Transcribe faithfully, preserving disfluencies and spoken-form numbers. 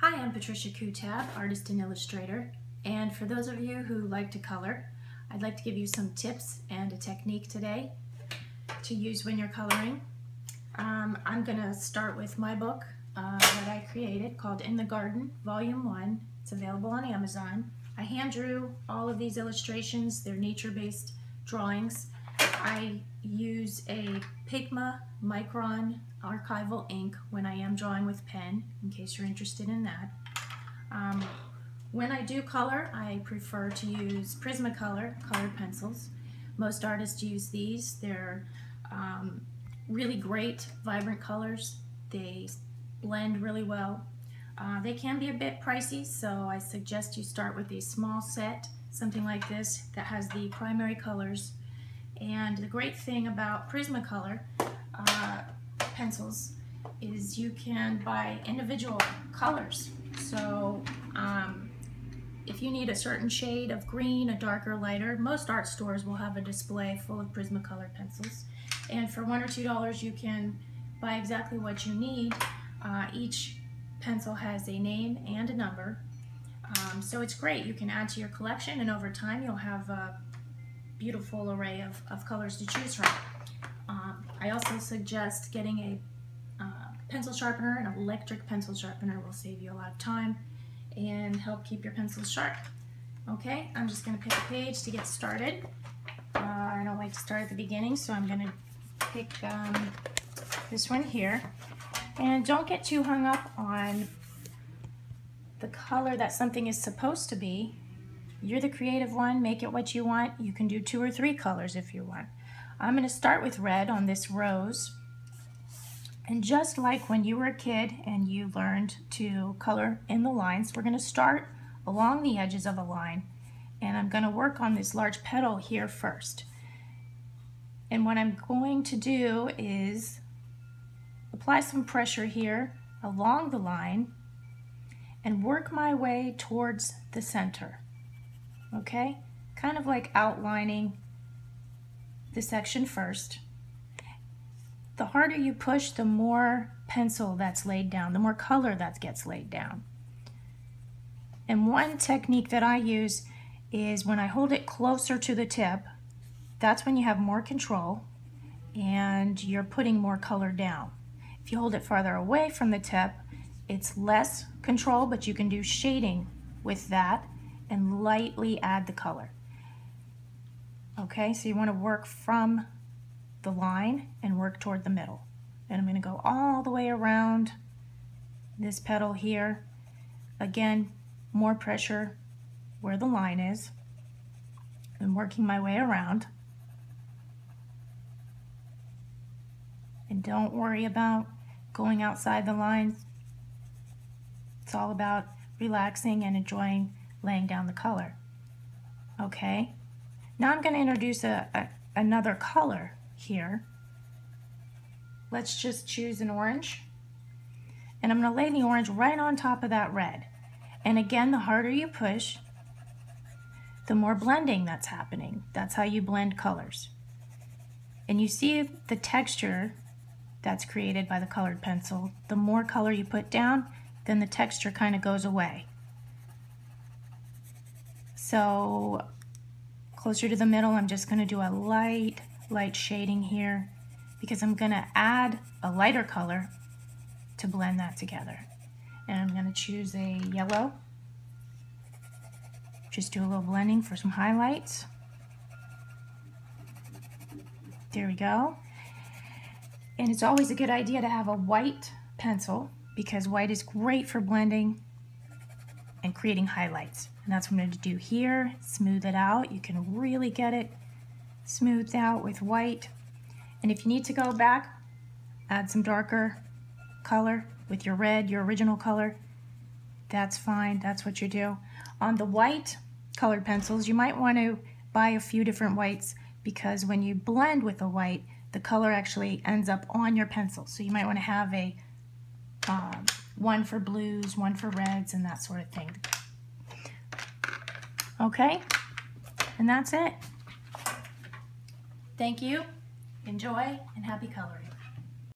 Hi, I'm Patricia Kouttab, artist and illustrator, and for those of you who like to color, I'd like to give you some tips and a technique today to use when you're coloring. Um, I'm going to start with my book uh, that I created called In the Garden, Volume one. It's available on Amazon. I hand drew all of these illustrations. They're nature-based drawings. I use a Pigma Micron archival ink when I am drawing with pen, in case you're interested in that. Um, when I do color, I prefer to use Prismacolor colored pencils. Most artists use these. They're um, really great, vibrant colors. They blend really well. Uh, they can be a bit pricey, so I suggest you start with a small set, something like this, that has the primary colors. And the great thing about Prismacolor uh, pencils is you can buy individual colors. So um, if you need a certain shade of green, a darker, lighter, most art stores will have a display full of Prismacolor pencils. And for one or two dollars, you can buy exactly what you need. Uh, each pencil has a name and a number. Um, so it's great. You can add to your collection, and over time you'll have a beautiful array of, of colors to choose from. Um, I also suggest getting a uh, pencil sharpener. An electric pencil sharpener will save you a lot of time and help keep your pencils sharp. Okay, I'm just going to pick a page to get started. Uh, I don't like to start at the beginning, so I'm going to pick um, this one here. And don't get too hung up on the color that something is supposed to be. You're the creative one, make it what you want. You can do two or three colors if you want. I'm going to start with red on this rose. And just like when you were a kid and you learned to color in the lines, we're going to start along the edges of a line. And I'm going to work on this large petal here first. And what I'm going to do is apply some pressure here along the line and work my way towards the center. Okay, kind of like outlining the section first. The harder you push, the more pencil that's laid down, the more color that gets laid down. And one technique that I use is when I hold it closer to the tip, that's when you have more control and you're putting more color down. If you hold it farther away from the tip, it's less control, but you can do shading with that and lightly add the color. Okay, so you want to work from the line and work toward the middle. And I'm going to go all the way around this petal here. Again, more pressure where the line is. I'm working my way around. And don't worry about going outside the lines. It's all about relaxing and enjoying laying down the color. Okay, now I'm going to introduce a, a, another color here. Let's just choose an orange, and I'm going to lay the orange right on top of that red. And again, the harder you push, the more blending that's happening. That's how you blend colors. And you see the texture that's created by the colored pencil. The more color you put down, then the texture kind of goes away. So closer to the middle, I'm just going to do a light, light shading here because I'm going to add a lighter color to blend that together. And I'm going to choose a yellow. Just do a little blending for some highlights. There we go. And it's always a good idea to have a white pencil because white is great for blending and creating highlights. And that's what I'm going to do here, smooth it out. You can really get it smoothed out with white. And if you need to go back, add some darker color with your red, your original color. That's fine, that's what you do. On the white colored pencils, you might want to buy a few different whites because when you blend with the white, the color actually ends up on your pencil. So you might want to have a um, one for blues, one for reds, and that sort of thing. Okay, and that's it. Thank you, enjoy, and happy coloring.